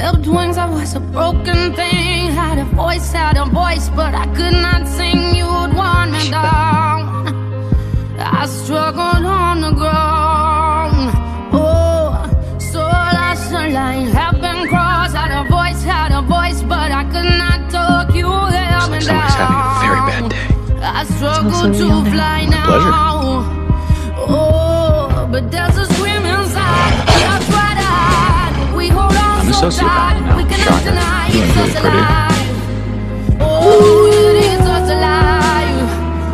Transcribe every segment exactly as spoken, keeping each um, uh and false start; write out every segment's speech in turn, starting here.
Flipped wings, I was a broken thing. Had a voice, had a voice, but I could not sing. You would want me down. I struggled on the ground. Oh, so that's a line. Have been crossed, had a voice, had a voice, but I could not talk. You held me down. Somebody's having a very bad day. I struggle to fly now. Pleasure. Oh, but there's a scream inside. So we cannot deny it's us alive. Oh, it is us alive.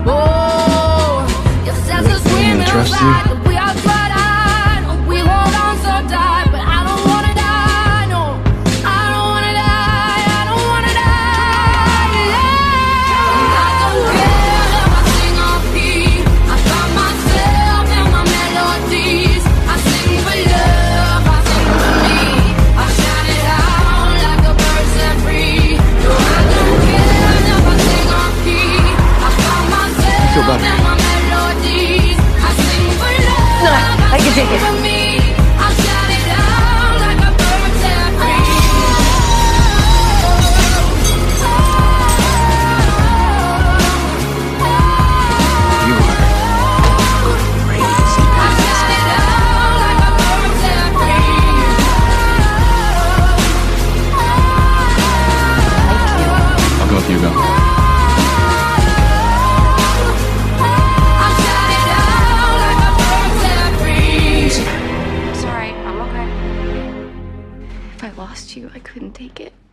Oh, yes, there's a scream inside. We are frightened. We hold on so tight, but I don't wanna die. No, I don't wanna die. I don't wanna die. Yeah. I'm not the will of a single beat. I found myself in my melodies. I sing for love. I sing for me. I feel better. No, I can take it. You are crazy. I'll go with you, Bill. I lost you. I couldn't take it.